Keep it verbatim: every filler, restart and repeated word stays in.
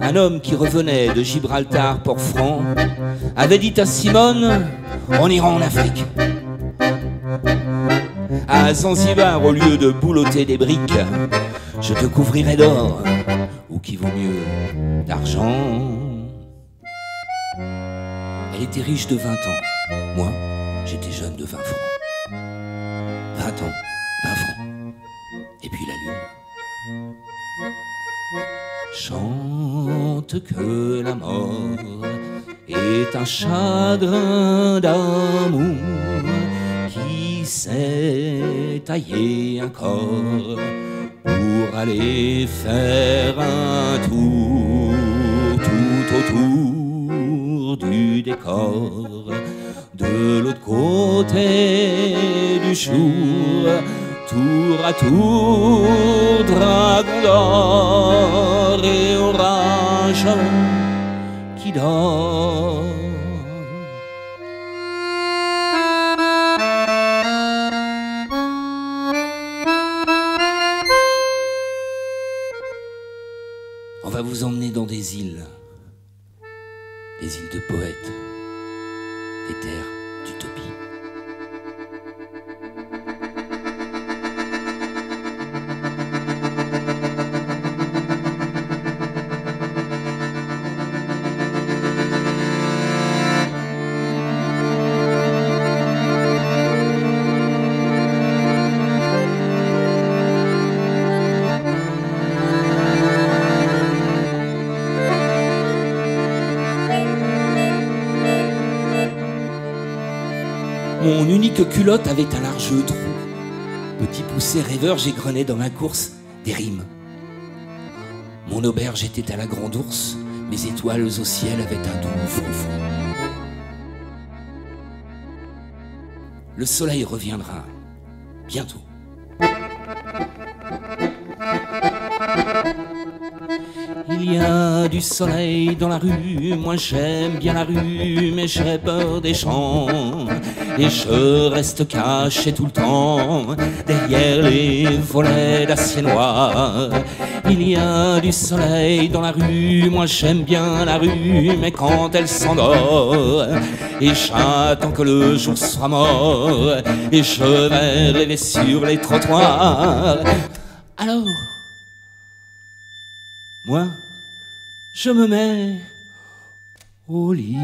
Un homme qui revenait de Gibraltar, Port-Franc, avait dit à Simone, on ira en Afrique. À Zanzibar, au lieu de boulotter des briques, je te couvrirai d'or, ou qui vaut mieux, d'argent. Elle était riche de vingt ans. Moi, j'étais jeune de vingt francs. vingt ans, vingt francs. Et puis la lune. Chante que la mort est un chagrin d'amour qui s'est taillé un corps pour aller faire un tour tout autour du décor de l'autre côté du jour. Tour à tour, dragon d'or et orage qui dort. On va vous emmener dans des îles, des îles de poètes, des terres d'utopie. Mon unique culotte avait un large trou. Petit poussé rêveur, j'égrenais dans ma course des rimes. Mon auberge était à la grande ours, mes étoiles au ciel avaient un doux froufrou. Le soleil reviendra bientôt. Il y a du soleil dans la rue, moi j'aime bien la rue, mais j'ai peur des champs. Et je reste caché tout le temps derrière les volets d'acier noir. Il y a du soleil dans la rue, moi j'aime bien la rue, mais quand elle s'endort, et j'attends que le jour soit mort, et je vais rêver sur les trottoirs. Alors, moi, je me mets au lit.